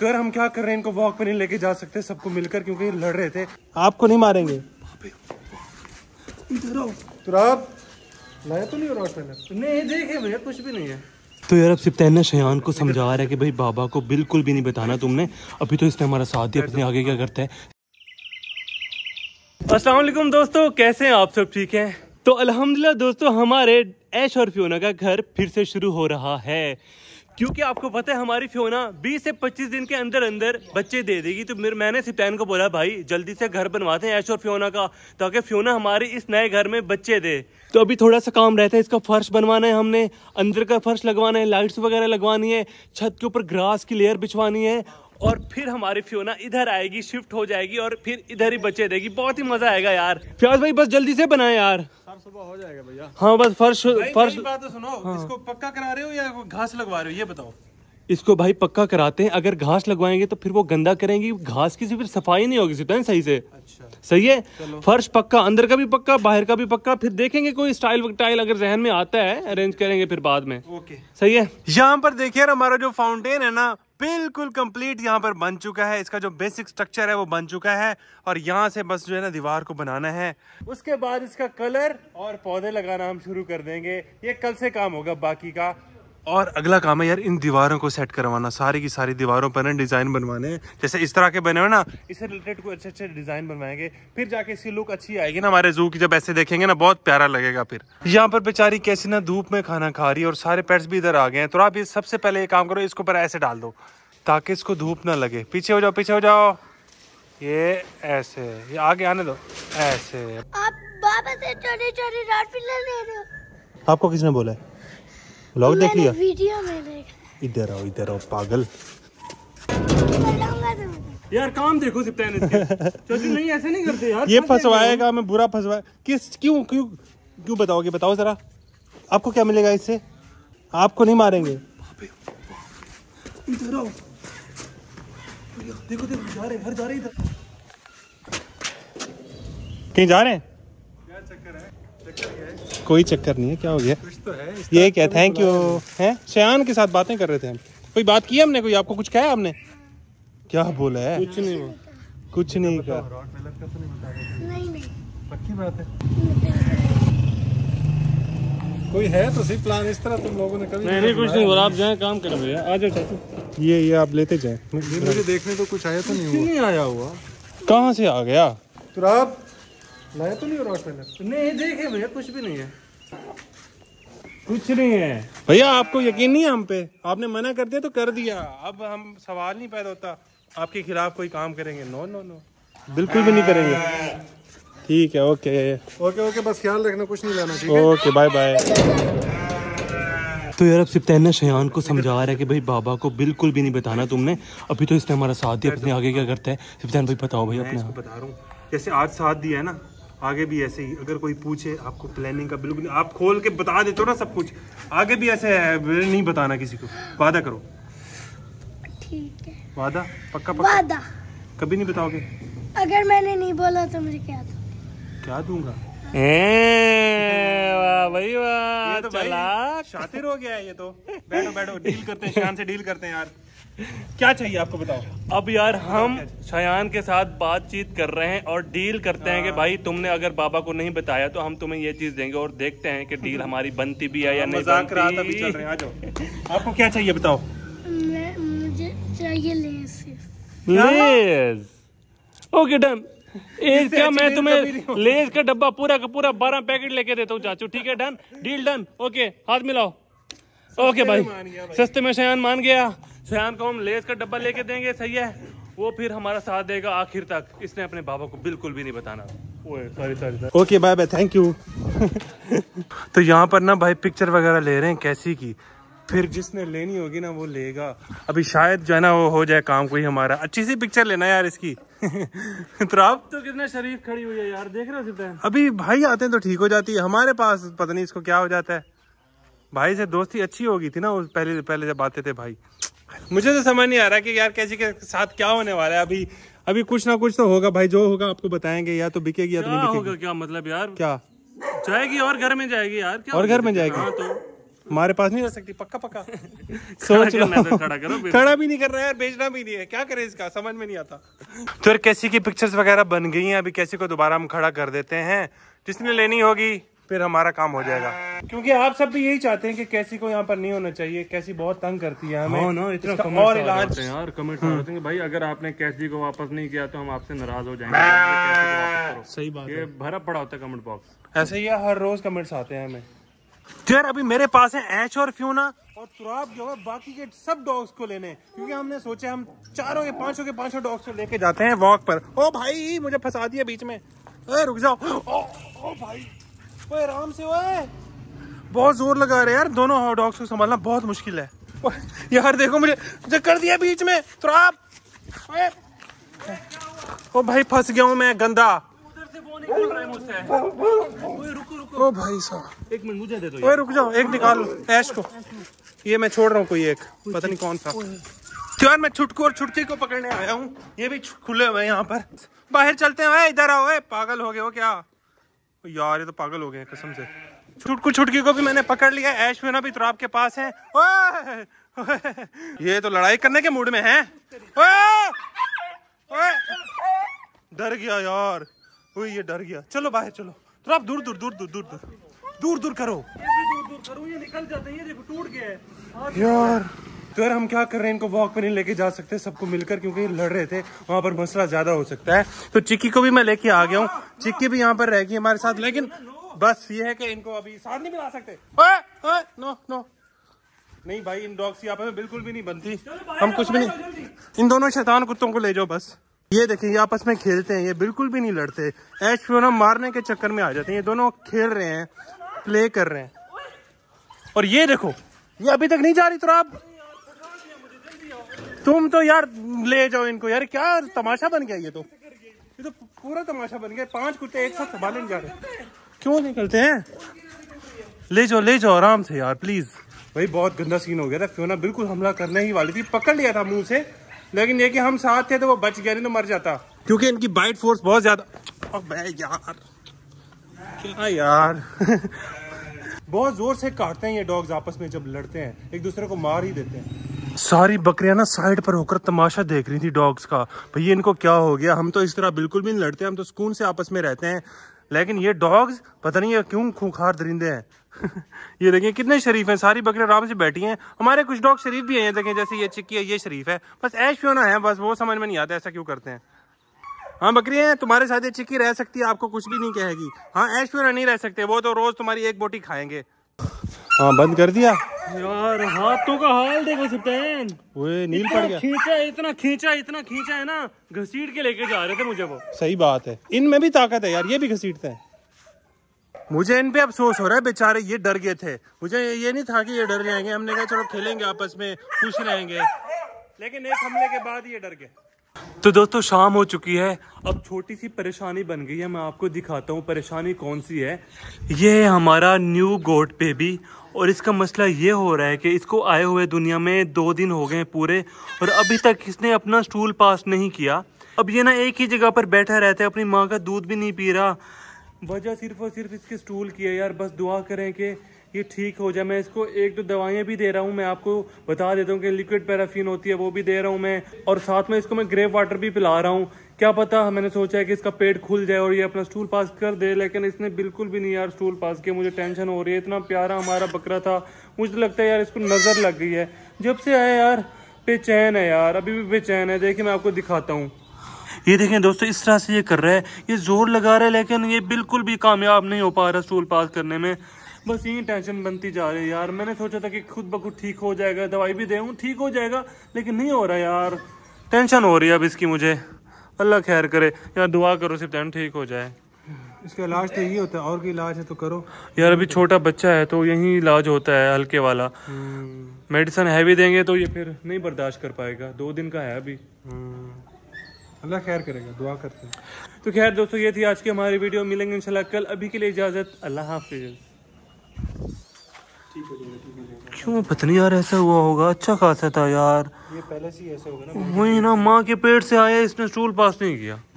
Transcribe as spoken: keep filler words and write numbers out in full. कर हम क्या कर रहे हैं, इनको वॉक पे नहीं लेके जा सकते सबको मिलकर क्योंकि ये लड़ रहे थे। आपको नहीं मारेंगे। इधर आओ। तुराब, लाया तो नहीं हो रहा है? नहीं देखे भैया कुछ भी नहीं है। तो यार अब सब्तैन ने शयान को समझा रहा है कि भाई बाबा को बिल्कुल भी नहीं बताना तुमने, अभी तो इसने हमारा साथ दिया, अपने आगे क्या करता है। अस्सलाम वालेकुम दोस्तों, कैसे हैं आप सब, ठीक हैं? तो अल्हम्दुलिल्लाह दोस्तों, हमारे ऐश और फ्योना का घर फिर से शुरू हो रहा है क्योंकि आपको पता है हमारी फ्योना बीस से पच्चीस दिन के अंदर अंदर बच्चे दे देगी। तो मेरे मैंने सब्तैन को बोला भाई जल्दी से घर बनवाते हैं ऐश और फ्योना का ताकि फ्योना हमारे इस नए घर में बच्चे दे। तो अभी थोड़ा सा काम रहता है, इसका फर्श बनवाना है, हमने अंदर का फर्श लगवाना है, लाइट्स वगैरह लगवानी है, छत के ऊपर ग्रास की लेयर बिछवानी है और फिर हमारी फ्योना इधर आएगी, शिफ्ट हो जाएगी और फिर इधर ही बच्चे देगी। बहुत ही मजा आएगा यार। फियाज भाई बस जल्दी से बनाए यार, सर सुबह हो जाएगा भैया। हाँ बस फर्श फर्श बात तो सुनो। हाँ। इसको पक्का करा रहे हो या घास लगवा रहे हो ये बताओ। इसको भाई पक्का कराते हैं, अगर घास लगवाएंगे तो फिर वो गंदा करेंगी, घास की फिर सफाई नहीं होगी सब्तैन सही से। अच्छा सही है, फर्श पक्का, अंदर का भी पक्का, बाहर का भी पक्का, फिर देखेंगे कोई स्टाइल टाइल अगर जहन में आता है अरेंज करेंगे फिर बाद में। ओके सही है। यहाँ पर देखिए हमारा जो फाउंटेन है ना बिल्कुल कंप्लीट यहाँ पर बन चुका है, इसका जो बेसिक स्ट्रक्चर है वो बन चुका है और यहाँ से बस जो है ना दीवार को बनाना है, उसके बाद इसका कलर और पौधे लगाना हम शुरू कर देंगे। ये कल से काम होगा बाकी का। और अगला काम है यार इन दीवारों को सेट करवाना, सारी की सारी दीवारों पर ना डिज़ाइन बनवाने हैं, जैसे इस तरह के बने हुए ना इससे रिलेटेड कोई अच्छे अच्छे डिज़ाइन बनवाएंगे फिर जाके इसकी लुक अच्छी आएगी ना हमारे जू की, जब ऐसे देखेंगे ना बहुत प्यारा लगेगा। फिर यहाँ पर बेचारी कैसी ना धूप में खाना खा रही है और सारे पेट्स भी इधर आ गए हैं। तो आप ये सबसे पहले ये काम करो, इसके ऊपर ऐसे डाल दो ताकि इसको धूप ना लगे। पीछे हो जाओ, पीछे हो जाओ, ये ऐसे, ये आगे आने दो ऐसे। आपको किसने बोला है? व्लॉग देख लिया? वीडियो में देखा। इधर आओ, इधर आओ पागल। यार काम देखो सब्तैन इसके। चौधरी नहीं ऐसे नहीं करते यार। ये फंसवाएगा, मैं बुरा फंसवाया। किस क्यों क्यों क्यों बताओगे? बताओ जरा आपको क्या मिलेगा इससे? आपको नहीं मारेंगे। इधर आओ। देखो देखो जा रहे, घर जा रहे, इधर कहीं जा रहे हैं। क्या चक्कर है? कोई चक्कर नहीं है, क्या हो गया? कुछ तो है। ये क्या? थैंक यू है। शयान के साथ बातें कर रहे थे हम। कोई बात की हमने? कोई आपको कुछ कहा हमने? क्या बोला है? कुछ नहीं, कुछ नहीं कहा। नहीं नहीं पक्की बात है। कोई है तो सही प्लान इस तरह तुम लोगों ने कभी? नहीं नहीं कुछ नहीं बोला। आप जाए काम कर रहे हैं। आ जाओ चाचू, ये ये आप लेते जाए। मुझे देखने तो कुछ आया तो नहीं आया हुआ। कहाँ से आ गया? तुराब, लाया तो नहीं हो रहा है? नहीं देखे भैया कुछ भी नहीं है। कुछ नहीं है भैया, आपको यकीन नहीं है हम पे? आपने मना कर दिया तो कर दिया, अब हम सवाल नहीं पैदा होता आपके खिलाफ कोई काम करेंगे। नो नो नो बिल्कुल भी नहीं करेंगे। ठीक है, ओके ओके ओके, बस ख्याल रखना कुछ नहीं लाना चाहिए। Okay bye bye. तो यार अब सब्तैन ने शयान को समझा रहा है कि भाई बाबा को बिल्कुल भी नहीं बताना तुमने, अभी तो इसने हमारा साथ दिया, अपने आगे क्या करता है। सब्तैन भाई बताओ भाई अपने। हाँ। बता रहा हूँ जैसे आज साथ दिया है ना, आगे भी ऐसे ही अगर कोई पूछे आपको प्लानिंग का बिल्कुल आप खोल के बता देते हो ना सब कुछ, आगे भी ऐसे है, नहीं बताना किसी को। वादा करो। ठीक है वादा? पक्का पक्का? वादा। कभी नहीं बताओगे? अगर मैंने नहीं बोला तो मुझे क्या दूंगा? क्या दूंगा? वाह भाई वाह, ये तो भाई शातिर हो गया है ये तो। बैठो बैठो, डील करते हैं शयान से, डील करते हैं यार। क्या चाहिए आपको बताओ? अब यार हम शयान के साथ बातचीत कर रहे हैं और डील करते हैं कि भाई तुमने अगर बाबा को नहीं बताया तो हम तुम्हें ये चीज देंगे और देखते हैं कि डील हमारी बनती भी है या नहीं। मजाक रहा भी चल रहे हैं। आ जाओ, आपको क्या चाहिए बताओ? मैं मुझे चाहिए लेस। लेस? Okay done. एक क्या मैं तुम्हें लेज का डब्बा पूरा का पूरा बारह पैकेट लेके देता हूँ चाचू। ठीक है डन, डील डन। ओके हाथ मिलाओ। ओके भाई, भाई सस्ते में शयान मान गया। शयान को हम लेज का डब्बा लेके देंगे, सही है, वो फिर हमारा साथ देगा आखिर तक। इसने अपने बाबा को बिल्कुल भी नहीं बताना। Sorry sorry. Okay bye bye, thank you. तो यहाँ पर ना भाई पिक्चर वगैरह ले रहे हैं कैसी की, फिर जिसने लेनी होगी ना वो लेगा। अभी शायद जो है ना वो हो जाए काम कोई हमारा। अच्छी सी पिक्चर लेना यार इसकी। तो आप तो कितना शरीफ खड़ी हुई है यार, देख रहे हो सब्तैन? अभी भाई आते हैं तो ठीक हो जाती है, हमारे पास पता नहीं इसको क्या हो जाता है। भाई से दोस्ती अच्छी होगी थी ना उस पहले पहले जब आते थे भाई। मुझे तो समझ नहीं आ रहा कि यार कैसी के साथ क्या होने वाला है। अभी अभी कुछ ना कुछ तो होगा भाई, जो होगा आपको बताएंगे। या तो बिकेगी या तो नहीं बिकेगी। क्या मतलब यार? क्या जाएगी और घर में जाएगी यार? और घर में जाएगी तो हमारे पास नहीं रह सकती, पक्का पक्का सोच लो। खड़ा करो, खड़ा भी नहीं कर रहा है, बेचना भी नहीं है, क्या करे इसका समझ में नहीं आता। तो कैसी की पिक्चर्स वगैरह बन गई हैं, अभी कैसी को दोबारा हम खड़ा कर देते हैं, जिसने लेनी होगी फिर हमारा काम हो जाएगा। क्योंकि आप सब भी यही चाहते हैं कि कैसी को यहाँ पर नहीं होना चाहिए, कैसी बहुत तंग करती है हमें। नो, इतना कमेंट और इलाज यार, कमेंट करते हैं भाई अगर आपने कैसी को वापस नहीं किया तो हम आपसे नाराज हो जाएंगे। सही बात है, भरा पड़ा होता है कमेंट बॉक्स। ऐसे ही हर रोज कमेंट्स आते हैं हमें यार। अभी मेरे पास है ऐश और फ्यूना और तुराब जो है, बाकी के सब डॉग्स को लेने, क्योंकि हमने सोचा हम चारों के पांचों के पांचों डॉग्स को लेके जाते हैं वॉक पर। ओ भाई मुझे फंसा दिया बीच में, अरे रुक जाओ। ओ, ओ भाई ओए आराम से ओए, बहुत जोर लगा रहे यार, दोनों डॉग्स को संभालना बहुत मुश्किल है यार। देखो मुझे मुझे कर दिया बीच में तुराब। ओए ओ भाई फंस गया हूँ मैं, गंदा। ओए रुको रुको, ओ भाई साहब एक मिनट मुझे दे दो। ओए रुक जाओ, एक निकाल लो ऐश को, ये मैं छोड़ रहा हूँ कोई एक, पता नहीं कौन सा। यार मैं छुटकू और छुटकी को पकड़ने आया हूँ, ये भी खुले हुए हैं यहाँ पर। बाहर चलते हैं, ओए इधर आओ। ओए पागल हो गए हो क्या यार, ये तो पागल हो गए कसम से। छुटकू छुटकी को भी मैंने पकड़ लिया, ऐश में ना भी तुराब के पास है। ओए ये तो लड़ाई करने के मूड में है। डर गया यार, ये डर गया। चलो बाहर चलो, तो आप दूर दूर दूर दूर दूर दूर दूर दूर करो, दूर दूर करो, ये निकल जाते हैं, ये देखो टूट गया है यार। तो यार हम क्या कर रहे हैं, इनको वॉक पर नहीं लेके जा सकते सबको मिलकर, क्योंकि ये लड़ रहे थे, वहाँ पर मसला ज्यादा हो सकता है। तो चिक्की को भी मैं लेके आ गया हूँ, चिक्की भी यहाँ पर रहेगी हमारे साथ, लेकिन बस ये है कि इनको अभी साथ नहीं मिला सकते। नो नो नहीं भाई, इन डॉग्स की आपस में बिल्कुल भी नहीं बनती, हम कुछ भी नहीं। इन दोनों शैतान कुत्तों को ले जाओ बस। ये देखिए ये आपस में खेलते हैं, ये बिल्कुल भी नहीं लड़ते। ऐश फ्यूना मारने के चक्कर में आ जाते हैं, ये दोनों खेल रहे हैं, प्ले कर रहे हैं। और ये देखो ये अभी तक नहीं जा रही। तो आप तुम तो यार ले जाओ इनको यार, क्या तमाशा बन गया ये तो, ये तो पूरा तमाशा बन गया। पांच कुत्ते एक साथ संभाले जा रहे, क्यों निकलते हैं, ले जाओ ले जाओ आराम से यार प्लीज। भाई बहुत गंदा सीन हो गया था, फ्यूना बिल्कुल हमला करने ही वाली थी, पकड़ लिया था मुँह से, लेकिन ये कि हम साथ थे तो वो बच गया, नहीं तो मर जाता, क्योंकि इनकी बाइट फोर्स बहुत ज्यादा। अबे यार क्या यार बहुत जोर से काटते हैं ये डॉग्स आपस में, जब लड़ते हैं एक दूसरे को मार ही देते हैं। सारी बकरियां ना साइड पर होकर तमाशा देख रही थी डॉग्स का, भैया इनको क्या हो गया, हम तो इस तरह बिल्कुल भी नहीं लड़ते, हम तो सुकून से आपस में रहते हैं, लेकिन ये डॉग्स पता नहीं ये क्यों खूंखार दरिंदे हैं। ये देखिए कितने शरीफ हैं, सारी बकरियां आराम से बैठी हैं। हमारे कुछ डॉग शरीफ भी हैं, ये देखें जैसे ये चिक्की है, ये शरीफ है, बस ऐश फ्यूना है, बस वो समझ में नहीं आता ऐसा क्यों करते हैं। हाँ बकरियां हैं तुम्हारे साथ, ये चिक्की रह सकती है, आपको कुछ भी नहीं कहेगी। हाँ ऐश फ्यूना नहीं रह सकते, वो तो रोज तुम्हारी एक बोटी खाएंगे। हाँ बंद कर दिया यार, हाथों का हाल देखो सब्तैन, ओए नील पड़ गया। खींचा इतना खींचा इतना खींचा है ना, घसीट के लेके जा रहे थे मुझे वो। सही बात है, इनमें भी ताकत है यार, ये भी घसीटते हैं। मुझे इन पे अफसोस हो रहा है, बेचारे ये डर गए थे, मुझे ये नहीं था कि ये डर जाएंगे, हमने कहा चलो खेलेंगे आपस में खुश रहेंगे, लेकिन एक हमले के बाद ये डर गए। तो दोस्तों शाम हो चुकी है, अब छोटी सी परेशानी बन गई है, मैं आपको दिखाता हूँ परेशानी कौन सी है। ये है हमारा न्यू गोट बेबी, और इसका मसला ये हो रहा है कि इसको आए हुए दुनिया में दो दिन हो गए पूरे, और अभी तक इसने अपना स्टूल पास नहीं किया। अब ये ना एक ही जगह पर बैठा रहता है, अपनी माँ का दूध भी नहीं पी रहा, वजह सिर्फ और सिर्फ इसके स्टूल की है यार। बस दुआ करें कि ये ठीक हो जाए। मैं इसको एक दो दवाइयाँ भी दे रहा हूँ, मैं आपको बता देता हूँ कि लिक्विड पैराफिन होती है वो भी दे रहा हूँ मैं, और साथ में इसको मैं ग्रेप वाटर भी पिला रहा हूँ। क्या पता मैंने सोचा है कि इसका पेट खुल जाए और ये अपना स्टूल पास कर दे, लेकिन इसने बिल्कुल भी नहीं यार स्टूल पास किया। मुझे टेंशन हो रही है, इतना प्यारा हमारा बकरा था, मुझे लगता है यार इसको नज़र लग गई है, जब से आया यार बेचैन है यार, अभी भी बेचैन है। देखिए मैं आपको दिखाता हूँ, ये देखें दोस्तों इस तरह से ये कर रहा है, ये जोर लगा रहा है, लेकिन ये बिल्कुल भी कामयाब नहीं हो पा रहा स्टूल पास करने में। बस यही टेंशन बनती जा रही है यार। मैंने सोचा था कि खुद ब खुद ठीक हो जाएगा, दवाई भी दूं ठीक हो जाएगा, लेकिन नहीं हो रहा यार, टेंशन हो रही है अब इसकी मुझे। अल्लाह खैर करे यार, दुआ करो सिर्फ ठीक हो जाए। इसका इलाज तो यही होता है, और कोई इलाज है तो करो यार, अभी छोटा बच्चा है तो यही इलाज होता है हल्के वाला, मेडिसिन हैवी देंगे तो ये फिर नहीं बर्दाश्त कर पाएगा, दो दिन का है अभी, अल्लाह खैर करेगा, दुआ करते हैं। तो खैर दोस्तों ये थी आज की हमारी वीडियो, मिलेंगे इंशाल्लाह कल, अभी के लिए इजाज़त, अल्लाह हाफिज़। क्यों पता नहीं यार ऐसा हुआ होगा, अच्छा खासा था यार, ये पहले से ही ऐसा होगा ना, वही ना माँ के पेट से आया, इसने स्टूल पास नहीं किया।